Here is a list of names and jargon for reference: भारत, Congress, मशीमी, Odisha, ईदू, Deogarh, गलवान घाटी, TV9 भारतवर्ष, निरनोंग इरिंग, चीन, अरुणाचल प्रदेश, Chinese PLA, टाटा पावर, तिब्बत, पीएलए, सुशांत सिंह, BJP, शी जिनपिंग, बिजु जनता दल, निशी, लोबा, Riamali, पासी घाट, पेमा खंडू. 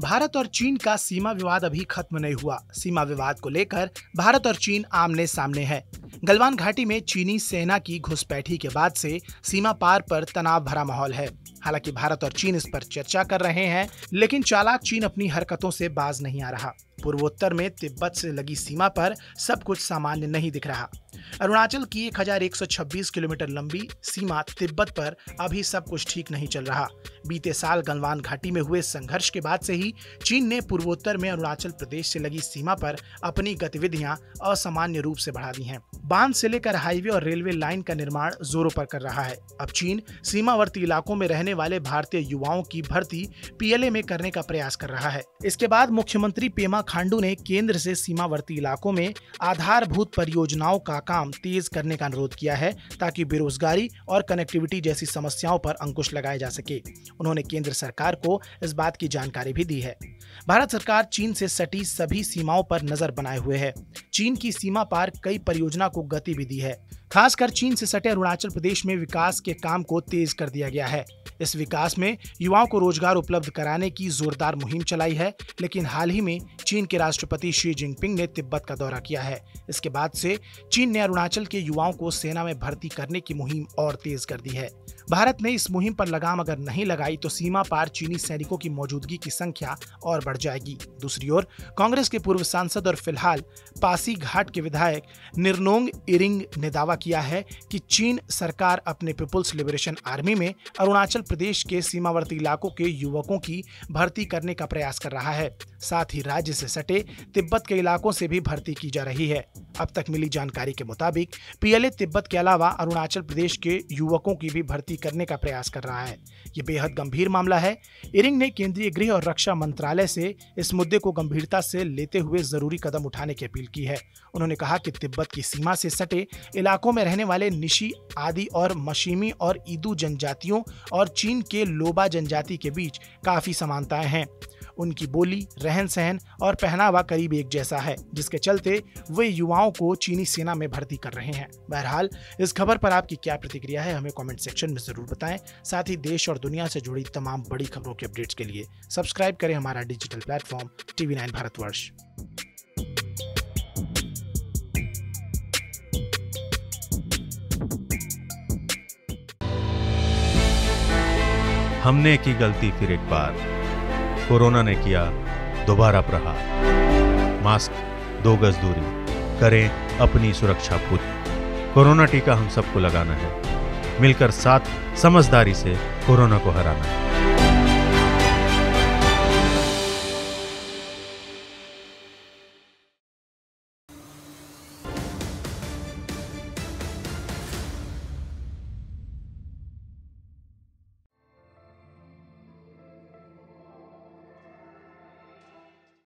भारत और चीन का सीमा विवाद अभी खत्म नहीं हुआ। सीमा विवाद को लेकर भारत और चीन आमने सामने है। गलवान घाटी में चीनी सेना की घुसपैठी के बाद से सीमा पार पर तनाव भरा माहौल है। हालांकि भारत और चीन इस पर चर्चा कर रहे हैं, लेकिन चालाक चीन अपनी हरकतों से बाज नहीं आ रहा। पूर्वोत्तर में तिब्बत से लगी सीमा पर सब कुछ सामान्य नहीं दिख रहा। अरुणाचल की 1126 किलोमीटर लंबी सीमा तिब्बत पर अभी सब कुछ ठीक नहीं चल रहा। बीते साल गलवान घाटी में हुए संघर्ष के बाद से ही चीन ने पूर्वोत्तर में अरुणाचल प्रदेश से लगी सीमा पर अपनी गतिविधियां असामान्य रूप से बढ़ा दी हैं। बांध से लेकर हाईवे और रेलवे लाइन का निर्माण जोरों पर कर रहा है। अब चीन सीमावर्ती इलाकों में रहने वाले भारतीय युवाओं की भर्ती PLA में करने का प्रयास कर रहा है। इसके बाद मुख्यमंत्री पेमा खंडू ने केंद्र से सीमावर्ती इलाकों में आधारभूत परियोजनाओं का काम तेज करने का अनुरोध किया है, ताकि बेरोजगारी और कनेक्टिविटी जैसी समस्याओं पर अंकुश लगाया जा सके। उन्होंने केंद्र सरकार को इस बात की जानकारी भी दी है। भारत सरकार चीन से सटी सभी सीमाओं पर नजर बनाए हुए है। चीन की सीमा पार कई परियोजना को गति भी दी है। खासकर चीन से सटे अरुणाचल प्रदेश में विकास के काम को तेज कर दिया गया है। इस विकास में युवाओं को रोजगार उपलब्ध कराने की जोरदार मुहिम चलाई है। लेकिन हाल ही में चीन के राष्ट्रपति शी जिनपिंग ने तिब्बत का दौरा किया है। इसके बाद से चीन ने अरुणाचल के युवाओं को सेना में भर्ती करने की मुहिम और तेज कर दी है। भारत ने इस मुहिम पर लगाम अगर नहीं लगाई तो सीमा पार चीनी सैनिकों की मौजूदगी की संख्या और बढ़ जाएगी। दूसरी ओर कांग्रेस के पूर्व सांसद और फिलहाल पासी घाट के विधायक निरनोंग इरिंग ने दावा किया है कि चीन सरकार अपने पीपुल्स लिबरेशन आर्मी में अरुणाचल प्रदेश के सीमावर्ती इलाकों के युवकों की भर्ती करने का प्रयास कर रहा है। साथ ही राज्य से सटे तिब्बत के इलाकों से भी भर्ती की जा रही है। अब तक मिली जानकारी के मुताबिक PLA तिब्बत के अलावा अरुणाचल प्रदेश के युवकों की भी भर्ती करने का प्रयास कर रहा है। ये बेहद गंभीर मामला है। इरिंग ने केंद्रीय गृह और रक्षा मंत्रालय से इस मुद्दे को गंभीरता से लेते हुए जरूरी कदम उठाने की अपील की है। उन्होंने कहा कि तिब्बत की सीमा से सटे इलाकों में रहने वाले निशी आदि और मशीमी और ईदू जनजातियों और चीन के लोबा जनजाति के बीच काफी समानताएं हैं। उनकी बोली, रहन सहन और पहनावा करीब एक जैसा है, जिसके चलते वे युवाओं को चीनी सेना में भर्ती कर रहे हैं। बहरहाल इस खबर पर आपकी क्या प्रतिक्रिया है, हमें कमेंट सेक्शन में जरूर बताएं। साथ ही देश और दुनिया से जुड़ी तमाम बड़ी खबरों के अपडेट्स के लिए सब्सक्राइब करें हमारा डिजिटल प्लेटफॉर्म TV9 भारतवर्ष। हमने की गलती फिर एक बार, कोरोना ने किया दोबारा प्रहार। मास्क, 2 गज दूरी, करें अपनी सुरक्षा खुद। कोरोना टीका हम सबको लगाना है। मिलकर साथ समझदारी से कोरोना को हराना है।